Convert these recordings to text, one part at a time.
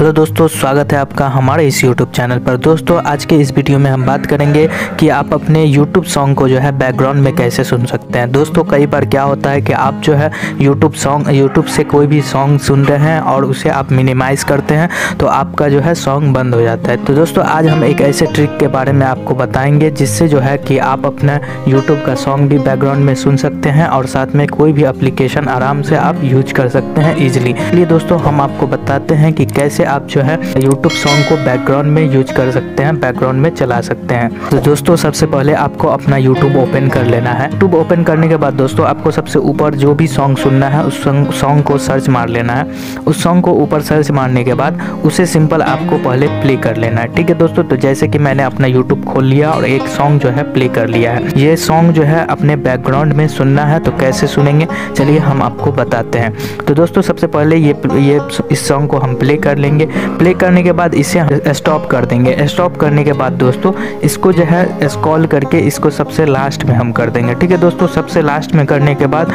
Hello दोस्तों, स्वागत है आपका हमारे इस YouTube चैनल पर। दोस्तों आज के इस वीडियो में हम बात करेंगे कि आप अपने YouTube सॉन्ग को जो है बैकग्राउंड में कैसे सुन सकते हैं। दोस्तों कई बार क्या होता है कि आप जो है YouTube से कोई भी सॉन्ग सुन रहे हैं और उसे आप मिनिमाइज़ करते हैं तो आपका जो है सॉन्ग बंद हो जाता है। तो दोस्तों आज हम एक ऐसे ट्रिक के बारे में आपको बताएँगे जिससे जो है कि आप अपना यूट्यूब का सॉन्ग भी बैकग्राउंड में सुन सकते हैं और साथ में कोई भी एप्लीकेशन आराम से आप यूज कर सकते हैं ईजिली। इसलिए दोस्तों हम आपको बताते हैं कि कैसे आप जो है YouTube सॉन्ग को बैकग्राउंड में यूज कर सकते हैं, बैकग्राउंड में चला सकते हैं। तो दोस्तों सबसे पहले आपको अपना YouTube ओपन कर लेना है। YouTube ओपन करने के बाद दोस्तों आपको सबसे ऊपर जो भी सॉन्ग सुनना है उस सॉन्ग को सर्च मार लेना है। उस सॉन्ग को ऊपर सर्च मारने के बाद उसे सिंपल आपको पहले प्ले कर लेना है। ठीक है दोस्तों, तो जैसे कि मैंने अपना YouTube खोल लिया और एक सॉन्ग जो है प्ले कर लिया है। ये सॉन्ग जो है अपने बैकग्राउंड में सुनना है तो कैसे सुनेंगे चलिए हम आपको बताते हैं। तो दोस्तों सबसे पहले ये इस सॉन्ग को हम प्ले कर लेंगे। प्ले करने के बाद इसे हम स्टॉप कर देंगे। स्टॉप करने के बाद दोस्तों इसको जो है स्क्रॉल करके इसको सबसे लास्ट में हम कर देंगे। ठीक है दोस्तों, सबसे लास्ट में करने के बाद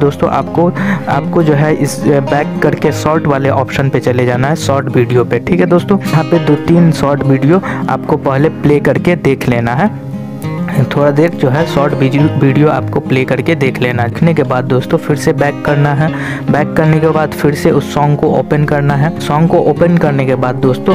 दोस्तों आपको जो है इस बैक करके शॉर्ट वाले ऑप्शन पे चले जाना है, शॉर्ट वीडियो पे। ठीक है दोस्तों, यहाँ पे 2-3 शॉर्ट वीडियो आपको पहले प्ले करके देख लेना है। थोड़ा देर जो है शॉर्ट वीडियो आपको प्ले करके देख लेना। देखने के बाद दोस्तों फिर से बैक करना है। बैक करने के बाद फिर से उस सॉन्ग को ओपन करना है। सॉन्ग को ओपन करने के बाद दोस्तों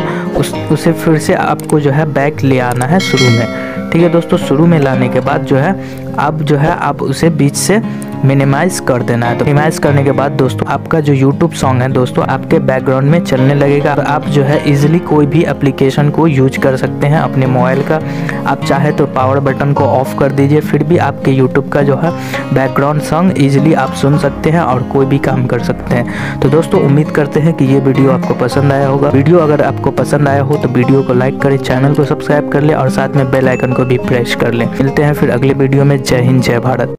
उसे फिर से आपको जो है बैक ले आना है शुरू में। ठीक है दोस्तों, शुरू में लाने के बाद जो है आप उसे बीच से मिनिमाइज कर देना है। तो मिनिमाइज करने के बाद दोस्तों आपका जो YouTube सॉन्ग है दोस्तों आपके बैकग्राउंड में चलने लगेगा। आप जो है इजीली कोई भी एप्लीकेशन को यूज कर सकते हैं अपने मोबाइल का। आप चाहे तो पावर बटन को ऑफ कर दीजिए, फिर भी आपके YouTube का जो है बैकग्राउंड सॉन्ग इजीली आप सुन सकते हैं और कोई भी काम कर सकते हैं। तो दोस्तों उम्मीद करते हैं कि ये वीडियो आपको पसंद आया होगा। वीडियो अगर आपको पसंद आया हो तो वीडियो को लाइक करें, चैनल को सब्सक्राइब कर लें और साथ में बेल आइकन को भी प्रेस कर लें। मिलते हैं फिर अगले वीडियो में। जय हिंद, जय भारत।